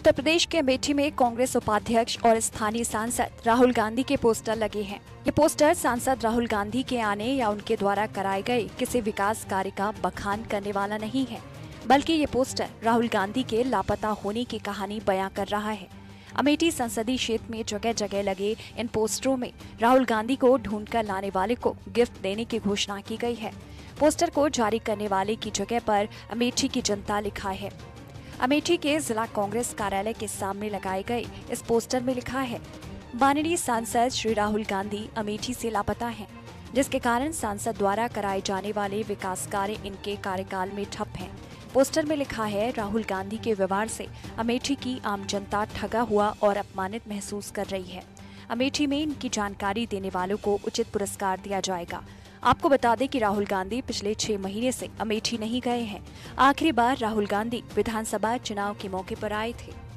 उत्तर प्रदेश के अमेठी में कांग्रेस उपाध्यक्ष और स्थानीय सांसद राहुल गांधी के पोस्टर लगे हैं। ये पोस्टर सांसद राहुल गांधी के आने या उनके द्वारा कराए गए किसी विकास कार्य का बखान करने वाला नहीं है, बल्कि ये पोस्टर राहुल गांधी के लापता होने की कहानी बयां कर रहा है। अमेठी संसदीय क्षेत्र में जगह जगह लगे इन पोस्टरों में राहुल गांधी को ढूंढ कर लाने वाले को गिफ्ट देने की घोषणा की गई है। पोस्टर को जारी करने वाले की जगह पर अमेठी की जनता लिखा है। अमेठी के जिला कांग्रेस कार्यालय के सामने लगाए गए इस पोस्टर में लिखा है, माननीय सांसद श्री राहुल गांधी अमेठी से लापता हैं, जिसके कारण सांसद द्वारा कराए जाने वाले विकास कार्य इनके कार्यकाल में ठप हैं। पोस्टर में लिखा है, राहुल गांधी के व्यवहार से अमेठी की आम जनता ठगा हुआ और अपमानित महसूस कर रही है। अमेठी में इनकी जानकारी देने वालों को उचित पुरस्कार दिया जाएगा। आपको बता दें कि राहुल गांधी पिछले 6 महीने से अमेठी नहीं गए हैं। आखिरी बार राहुल गांधी विधानसभा चुनाव के मौके पर आए थे।